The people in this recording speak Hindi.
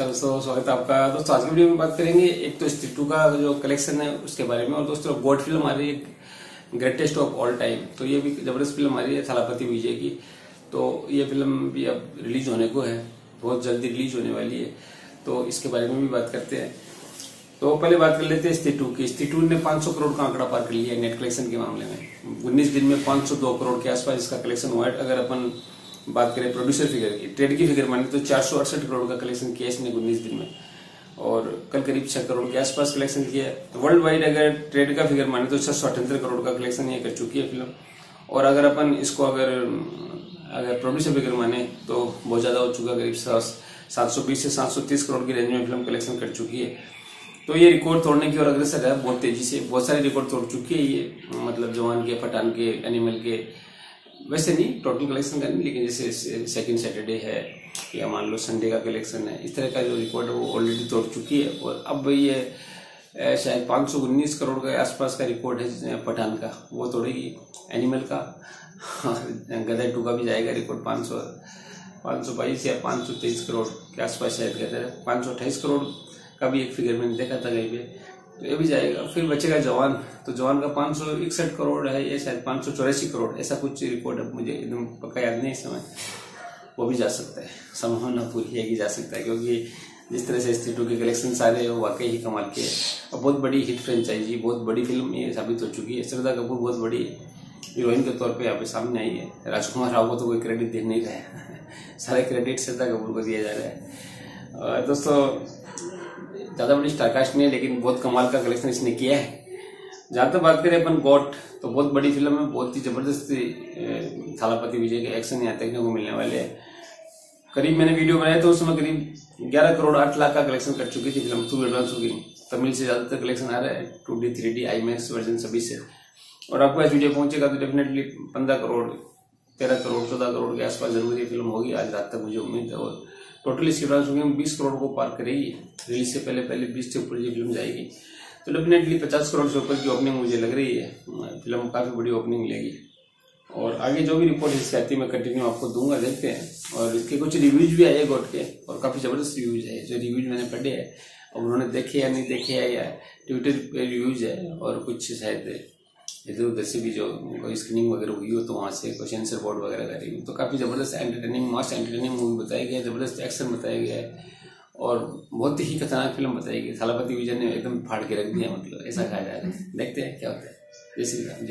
दोस्तों स्वागत है आपका। दोस्तों आज की वीडियो में बात करेंगे एक तो स्त्री 2 का जो कलेक्शन है उसके बारे में, और दोस्तों गोट फिल्म हमारी ग्रेटेस्ट ऑफ ऑल टाइम, तो ये भी जबरदस्त फिल्म हमारी है थलापति विजय की। तो ये फिल्म भी अब रिलीज होने को है, बहुत जल्दी रिलीज होने वाली है, तो इसके बारे में भी बात करते हैं। तो पहले बात कर लेते हैं स्त्री 2 की। स्त्री 2 ने 500 करोड़ का आंकड़ा पार कर लिया है नेट कलेक्शन के मामले में। 19 दिन में 502 करोड़ के आसपास इसका कलेक्शन हुआ है। अगर अपन बात करें प्रोड्यूसर फिगर की, ट्रेड की फिगर माने तो 468 करोड़ का कलेक्शन किया इसने 19 दिन में, और कल करीब 6 करोड़ के आसपास कलेक्शन किया। वर्ल्ड वाइड अगर ट्रेड का फिगर माने तो 678 करोड़ का कलेक्शन ये कर चुकी है फिल्म, और अगर अपन इसको अगर प्रोड्यूसर फिगर माने तो बहुत ज़्यादा हो चुका, करीब 720 से 730 करोड़ की रेंज में फिल्म कलेक्शन कर चुकी है। तो ये रिकॉर्ड तोड़ने की ओर अग्रसर है बहुत तेजी से, बहुत सारे रिकॉर्ड तोड़ चुकी है ये, मतलब जवान के, पठान के, एनिमल के, वैसे नहीं टोटल कलेक्शन का नहीं, लेकिन जैसे सेकंड सैटरडे है या मान लो संडे का कलेक्शन है, इस तरह का जो रिकॉर्ड है वो ऑलरेडी तोड़ चुकी है। और अब ये शायद 519 करोड़ के आसपास का रिकॉर्ड है पठान का, वो तोड़ेगी। एनिमल का गदर 2 का भी जाएगा रिकॉर्ड 522 या 523 करोड़ के आसपास, शायद गदर 528 करोड़ का भी एक फिगर मैंने देखा था कहीं पर, तो ये भी जाएगा। फिर बचेगा जवान, तो जवान का 561 करोड़ है, ये शायद 584 करोड़ ऐसा कुछ रिकॉर्ड है, मुझे एकदम पक्का याद नहीं इस समय, वो भी जा सकता है, संभावना पूरी है कि जा सकता है, क्योंकि जिस तरह से स्त्री 2 के कलेक्शन सारे वाकई ही कमाल के हैं। और बहुत बड़ी हिट फ्रेंचाइजी, बहुत बड़ी फिल्म ये साबित हो चुकी है। श्रद्धा कपूर बहुत बड़ी हीरोइन के तौर पर यहाँ पे सामने आई है। राजकुमार राव को तो कोई क्रेडिट दे नहीं रहा है, सारे क्रेडिट श्रद्धा कपूर को दिया जा रहा है। और दोस्तों ज़्यादा बड़ी स्टारकास्ट नहीं है, लेकिन बहुत कमाल का कलेक्शन इसने किया है। जहाँ तक बात करें अपन गोट, तो बहुत बड़ी फिल्म है, बहुत ही ज़बरदस्त थलापति विजय के एक्शन यहाँ देखने को मिलने वाले हैं। करीब मैंने वीडियो बनाया तो उस समय करीब 11 करोड़ 8 लाख का कलेक्शन कर चुकी थी film through advance booking. Tamil से ज़्यादातर कलेक्शन आ रहा है, 2D 3D IMAX वर्जन सभी से, और आपको इस वीडियो पहुँचेगा तो डेफिनेटली 15 करोड़ 13 करोड़ 14 करोड़ के आसपास जरूर ये फिल्म होगी आज रात तक, मुझे उम्मीद है। और टोटल इसकी ब्रांच होगी 20 करोड़ को पार करेगी, रिलीज से पहले 20 से ऊपर ये फिल्म जाएगी, तो डेफिनेटली 50 करोड़ से ऊपर की ओपनिंग मुझे लग रही है, फिल्म काफ़ी बड़ी ओपनिंग लेगी। और आगे जो भी रिपोर्ट इसकी आती है मैं कंटिन्यू आपको दूंगा, देखते हैं। और इसके कुछ रिव्यूज भी आए गोट के, और काफ़ी ज़बरदस्त रिव्यूज़ है, जो रिव्यूज मैंने पढ़े हैं और उन्होंने देखे या नहीं देखे है, या ट्विटर पर रिव्यूज़ है, और कुछ शायद इधर उधर से भी जो कोई स्क्रीनिंग वगैरह हुई हो तो वहाँ से कोई सेंसर बोर्ड वगैरह का रिव्यू। तो काफ़ी ज़बरदस्त एंटरटेनिंग, मस्त एंटरटेनिंग मूवी बताई गई है, ज़बरदस्त एक्शन बताया गया है, और बहुत ही खतरनाक फिल्म बताई गई। थलापति विजय ने एकदम फाड़ के रख दिया, मतलब ऐसा कहा जा रहा है। देखते हैं क्या होता है। जय श्री राम।